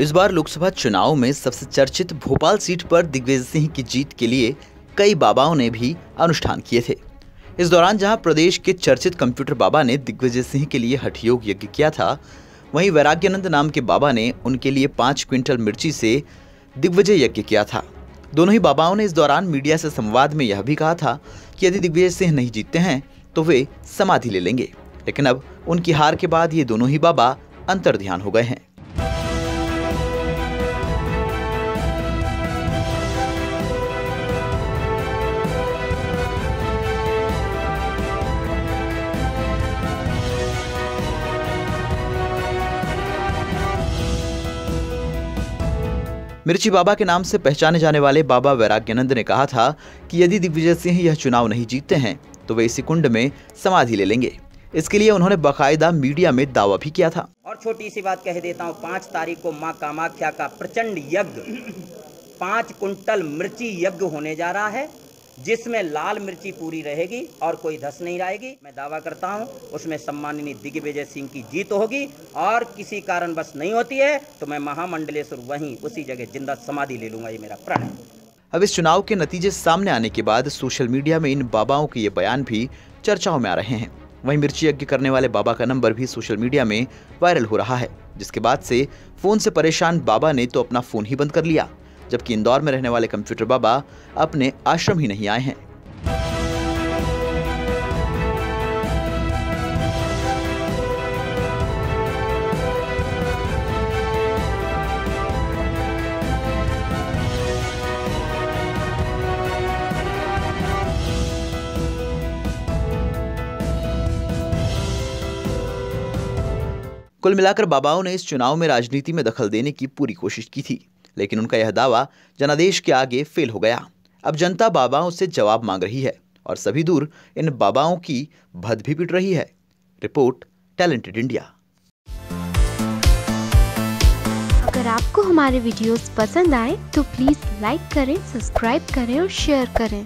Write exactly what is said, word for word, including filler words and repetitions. इस बार लोकसभा चुनाव में सबसे चर्चित भोपाल सीट पर दिग्विजय सिंह की जीत के लिए कई बाबाओं ने भी अनुष्ठान किए थे। इस दौरान जहां प्रदेश के चर्चित कंप्यूटर बाबा ने दिग्विजय सिंह के लिए हठयोग यज्ञ किया था, वहीं वैराग्यनंद नाम के बाबा ने उनके लिए पाँच क्विंटल मिर्ची से दिग्विजय यज्ञ किया था। दोनों ही बाबाओं ने इस दौरान मीडिया से संवाद में यह भी कहा था कि यदि दिग्विजय सिंह नहीं जीतते हैं तो वे समाधि ले लेंगे, लेकिन अब उनकी हार के बाद ये दोनों ही बाबा अंतर्ध्यान हो गए हैं। मिर्ची बाबा के नाम से पहचाने जाने वाले बाबा वैराग्यनंद ने कहा था कि यदि दिग्विजय सिंह यह चुनाव नहीं जीतते हैं तो वे इसी कुंड में समाधि ले लेंगे। इसके लिए उन्होंने बकायदा मीडिया में दावा भी किया था। और छोटी सी बात कह देता हूँ, पाँच तारीख को माँ कामाख्या का प्रचंड यज्ञ पाँच कुंटल मिर्ची यज्ञ होने जा रहा है, जिसमें लाल मिर्ची पूरी रहेगी और कोई धस नहीं रहेगी। मैं दावा करता हूं उसमें सम्माननीय दिग्विजय सिंह की जीत होगी, और किसी कारणवश नहीं होती है तो मैं महामंडलेश्वर वहीं उसी जगह जिंदा समाधि ले लूंगा, ये मेरा प्रण है। अब इस चुनाव के नतीजे सामने आने के बाद सोशल मीडिया में इन बाबाओं के ये बयान भी चर्चाओं में आ रहे हैं। वहीं मिर्ची यज्ञ करने वाले बाबा का नंबर भी सोशल मीडिया में वायरल हो रहा है, जिसके बाद से फोन से परेशान बाबा ने तो अपना फोन ही बंद कर लिया, जबकि इंदौर में रहने वाले कंप्यूटर बाबा अपने आश्रम ही नहीं आए हैं। कुल मिलाकर बाबाओं ने इस चुनाव में राजनीति में दखल देने की पूरी कोशिश की थी, लेकिन उनका यह दावा जनादेश के आगे फेल हो गया। अब जनता बाबाओं से जवाब मांग रही है और सभी दूर इन बाबाओं की भद भी पिट रही है। Report, talented India. अगर आपको हमारे वीडियोस पसंद आए तो प्लीज लाइक करें, सब्सक्राइब करें और शेयर करें।